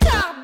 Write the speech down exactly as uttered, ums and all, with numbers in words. pétard.